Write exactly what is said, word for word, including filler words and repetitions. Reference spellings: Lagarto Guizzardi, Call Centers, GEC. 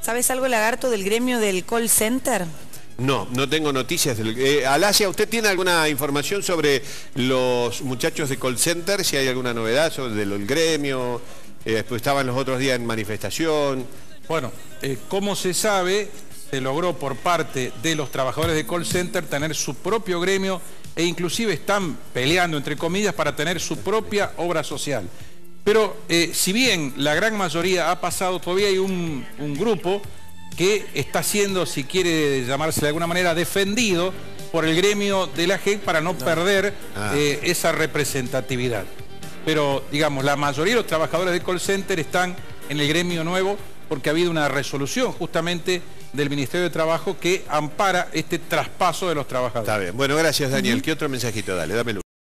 ¿Sabes algo, Lagarto, del gremio del call center? No, no tengo noticias. Del... Eh, Alasia, ¿usted tiene alguna información sobre los muchachos de call center? Si hay alguna novedad sobre el gremio, eh, pues estaban los otros días en manifestación. Bueno, eh, como se sabe, se logró por parte de los trabajadores de call center tener su propio gremio e inclusive están peleando, entre comillas, para tener su propia obra social. Pero eh, si bien la gran mayoría ha pasado, todavía hay un, un grupo que está siendo, si quiere llamarse de alguna manera, defendido por el gremio de la G E C para no, no. perder ah. eh, esa representatividad. Pero, digamos, la mayoría de los trabajadores de call center están en el gremio nuevo porque ha habido una resolución justamente del Ministerio de Trabajo que ampara este traspaso de los trabajadores. Está bien. Bueno, gracias, Daniel. ¿Qué otro mensajito? Dale, dámelo.